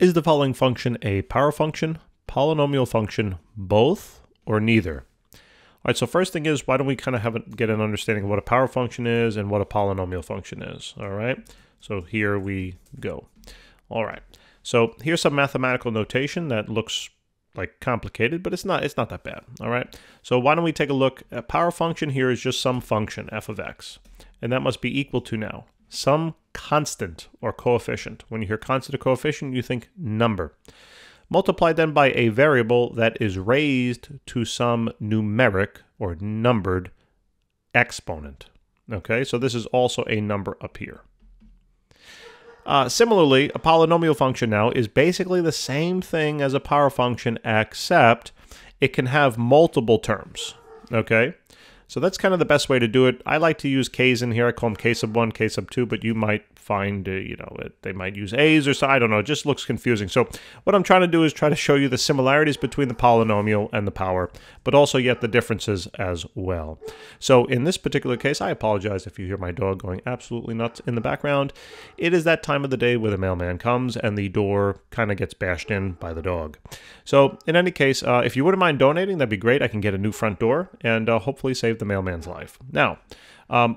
Is the following function a power function, polynomial function, both, or neither? All right, so first thing is, why don't we kind of get an understanding of what a power function is and what a polynomial function is, all right? So here we go. All right, so here's some mathematical notation that looks like complicated, but it's not that bad, all right? So why don't we take a look at power function here is just some function, f of x, and that must be equal to now some constant or coefficient. When you hear constant or coefficient, you think number. Multiply then by a variable that is raised to some numeric or numbered exponent. Okay, so this is also a number up here. Similarly, a polynomial function now is basically the same thing as a power function, except it can have multiple terms. Okay. So that's kind of the best way to do it. I like to use K's in here. I call them K sub 1, K sub 2, but you might find, they might use A's or so. I don't know. It just looks confusing. So what I'm trying to do is try to show you the similarities between the polynomial and the power, but also yet the differences as well. So in this particular case, I apologize if you hear my dog going absolutely nuts in the background. It is that time of the day where the mailman comes and the door kind of gets bashed in by the dog. So in any case, if you wouldn't mind donating, that'd be great. I can get a new front door and hopefully save the mailman's life. Now,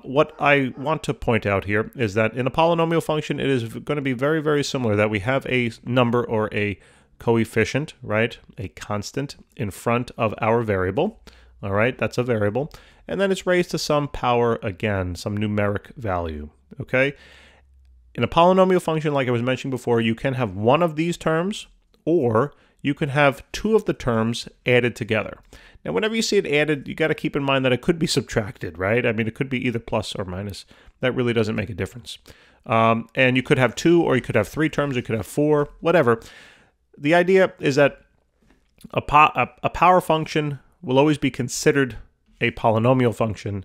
what I want to point out here is that in a polynomial function, it is going to be very, very similar that we have a number or a coefficient, right? A constant in front of our variable. All right, that's a variable. And then it's raised to some power again, some numeric value. Okay. In a polynomial function, like I was mentioning before, you can have one of these terms or you can have two of the terms added together. Now, whenever you see it added, you got to keep in mind that it could be subtracted, right? I mean, it could be either plus or minus. That really doesn't make a difference. And you could have two, or you could have three terms, you could have four, whatever. The idea is that a power function will always be considered a polynomial function,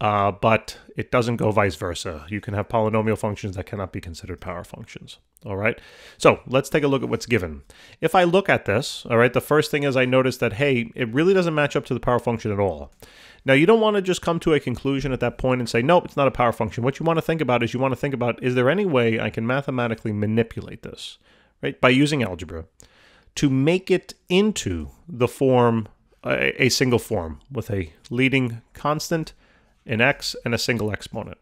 but it doesn't go vice versa. You can have polynomial functions that cannot be considered power functions. All right, so let's take a look at what's given. If I look at this, all right, the first thing is I notice that, hey, it really doesn't match up to the power function at all. Now, you don't want to just come to a conclusion at that point and say, nope, it's not a power function. What you want to think about is is there any way I can mathematically manipulate this, right, by using algebra to make it into the form, a single form with a leading constant, an x, and a single exponent.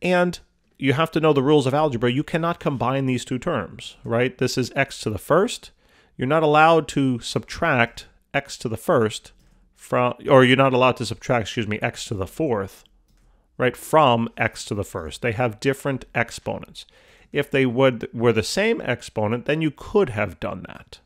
And you have to know the rules of algebra. You cannot combine these two terms, right? This is x to the first. You're not allowed to subtract x to the first from, or you're not allowed to subtract, excuse me, x to the fourth, right, from x to the first. They have different exponents. If they were the same exponent, then you could have done that,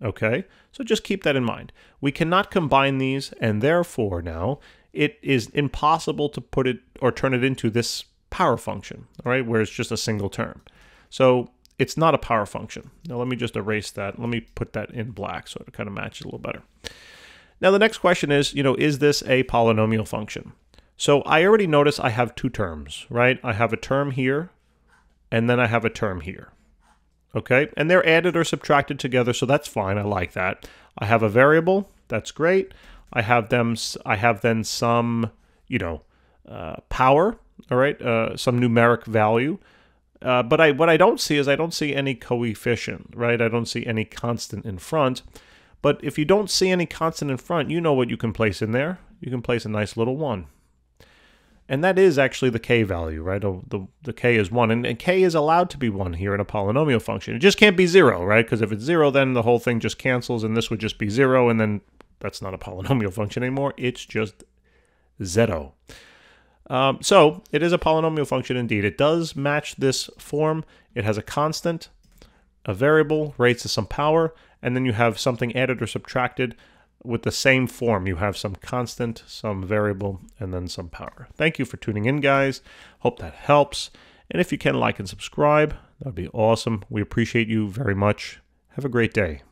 okay? So just keep that in mind. We cannot combine these, and therefore now it is impossible to put it or turn it into this power function, all right, where it's just a single term. So it's not a power function. Now let me just erase that. Let me put that in black so it kind of matches a little better. Now the next question is, is this a polynomial function? So I already notice I have two terms, right? I have a term here, and then I have a term here, okay? And they're added or subtracted together, so that's fine. I like that. I have a variable. That's great. I have then some, power, all right, some numeric value. But what I don't see is I don't see any coefficient, right? I don't see any constant in front. But if you don't see any constant in front, you know what you can place in there. You can place a nice little 1. And that is actually the k value, right? The k is 1. And k is allowed to be 1 here in a polynomial function. It just can't be 0, right? Because if it's 0, then the whole thing just cancels, and this would just be 0, and then that's not a polynomial function anymore. It's just zero. So it is a polynomial function indeed. It does match this form. It has a constant, a variable, raised to some power, and then you have something added or subtracted with the same form. You have some constant, some variable, and then some power. Thank you for tuning in, guys. Hope that helps. And if you can, like and subscribe. That'd be awesome. We appreciate you very much. Have a great day.